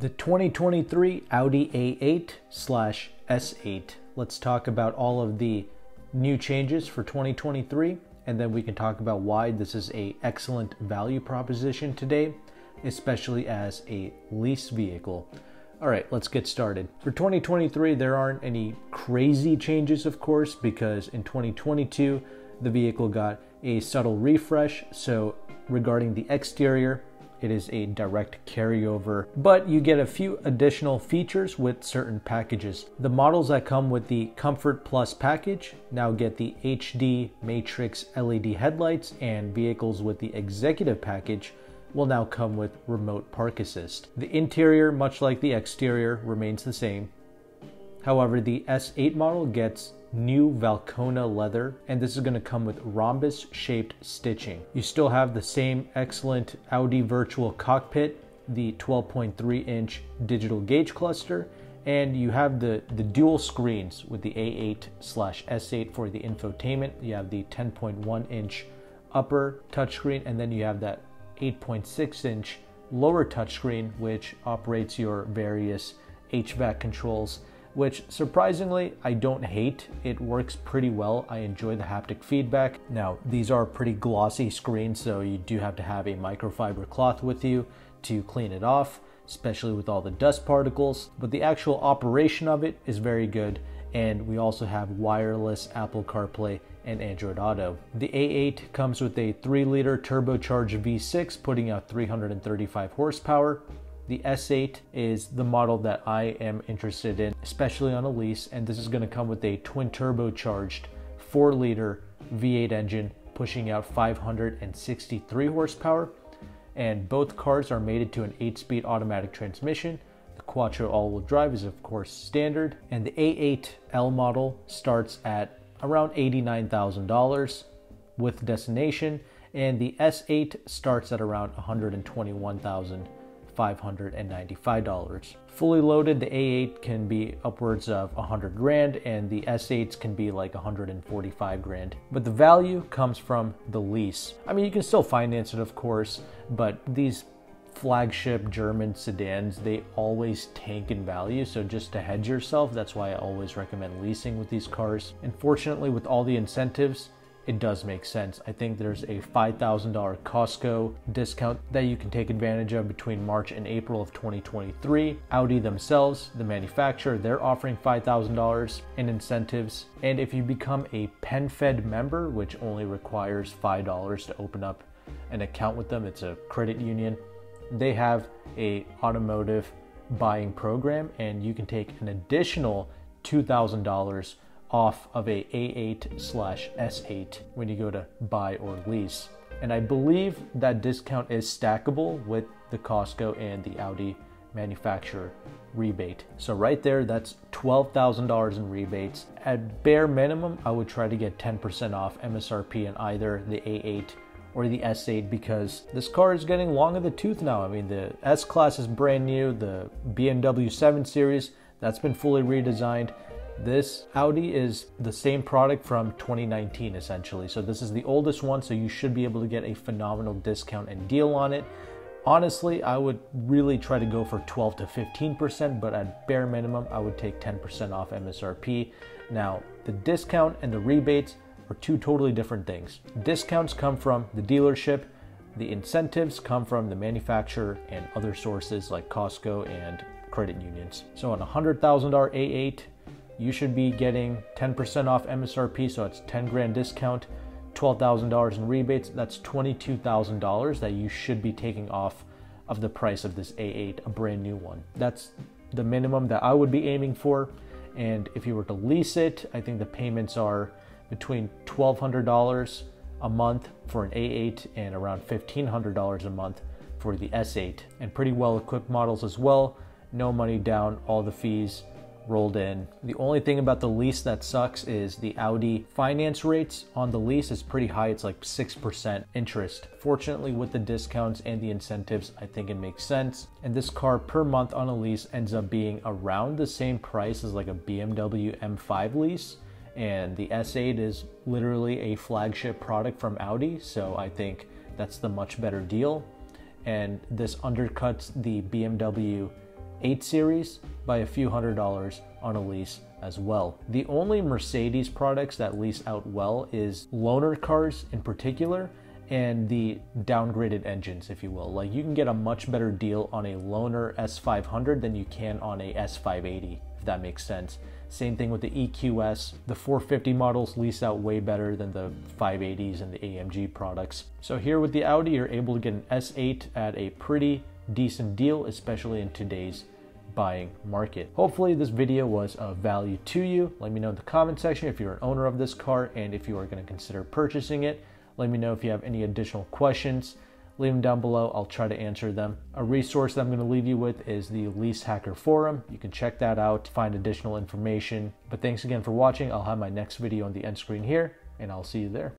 The 2023 Audi A8/S8. Let's talk about all of the new changes for 2023, and then we can talk about why this is an excellent value proposition today, especially as a lease vehicle. All right, let's get started. For 2023, there aren't any crazy changes, of course, because in 2022, the vehicle got a subtle refresh. So regarding the exterior, it is a direct carryover, but you get a few additional features with certain packages. The models that come with the Comfort Plus package now get the HD Matrix LED headlights, and vehicles with the Executive package will now come with remote park assist. The interior, much like the exterior, remains the same. However, the S8 model gets new Valcona leather, and this is going to come with rhombus shaped stitching. You still have the same excellent Audi virtual cockpit, the 12.3-inch digital gauge cluster, and you have the dual screens with the A8/S8 for the infotainment. You have the 10.1-inch upper touchscreen, and then you have that 8.6-inch lower touchscreen, which operates your various HVAC controls, which surprisingly I don't hate. It works pretty well. I enjoy the haptic feedback. Now, these are pretty glossy screens, so you do have to have a microfiber cloth with you to clean it off, especially with all the dust particles. But the actual operation of it is very good, and we also have wireless Apple CarPlay and Android Auto. The A8 comes with a 3-liter turbocharged V6, putting out 335 horsepower. The S8 is the model that I am interested in, especially on a lease, and this is going to come with a twin turbocharged 4-liter V8 engine, pushing out 563 horsepower. And both cars are mated to an 8-speed automatic transmission. The Quattro all-wheel drive is of course standard, and the A8L model starts at around $89,000 with destination, and the S8 starts at around $121,595. Fully loaded, the A8 can be upwards of $100,000, and the S8s can be like $145,000. But the value comes from the lease. I mean, you can still finance it, of course, but these flagship German sedans, they always tank in value. So just to hedge yourself, that's why I always recommend leasing with these cars. And fortunately, with all the incentives, it does make sense. I think there's a $5,000 Costco discount that you can take advantage of between March and April of 2023. Audi themselves, the manufacturer, they're offering $5,000 in incentives. And if you become a PenFed member, which only requires $5 to open up an account with them, it's a credit union, they have an automotive buying program, and you can take an additional $2,000 off of a A8/S8 when you go to buy or lease. And I believe that discount is stackable with the Costco and the Audi manufacturer rebate. So right there, that's $12,000 in rebates. At bare minimum, I would try to get 10% off MSRP in either the A8 or the S8, because this car is getting long in the tooth now. I mean, the S-Class is brand new, the BMW 7 Series, that's been fully redesigned. This Audi is the same product from 2019, essentially. So this is the oldest one, so you should be able to get a phenomenal discount and deal on it. Honestly, I would really try to go for 12 to 15%, but at bare minimum, I would take 10% off MSRP. Now, the discount and the rebates are two totally different things. Discounts come from the dealership. The incentives come from the manufacturer and other sources like Costco and credit unions. So on a $100,000 A8, you should be getting 10% off MSRP, so it's $10,000 discount, $12,000 in rebates, that's $22,000 that you should be taking off of the price of this A8, a brand new one. That's the minimum that I would be aiming for. And if you were to lease it, I think the payments are between $1,200 a month for an A8 and around $1,500 a month for the S8. And pretty well equipped models as well, no money down, all the fees rolled in. The only thing about the lease that sucks is the Audi finance rates on the lease is pretty high. It's like 6% interest. Fortunately, with the discounts and the incentives, I think it makes sense. And this car per month on a lease ends up being around the same price as like a BMW M5 lease. And the S8 is literally a flagship product from Audi. So I think that's the much better deal. And this undercuts the BMW 8 Series by a few $100s on a lease as well. The only Mercedes products that lease out well is loaner cars in particular, and the downgraded engines, if you will. Like, you can get a much better deal on a loaner S500 than you can on a S580, if that makes sense. Same thing with the EQS. The 450 models lease out way better than the 580s and the AMG products. So here with the Audi, you're able to get an S8 at a pretty decent deal, especially in today's buying market. Hopefully this video was of value to you. Let me know in the comment section if you're an owner of this car and if you are going to consider purchasing it. Let me know if you have any additional questions. Leave them down below. I'll try to answer them. A resource that I'm going to leave you with is the Lease Hacker Forum. You can check that out, find additional information. But thanks again for watching. I'll have my next video on the end screen here, and I'll see you there.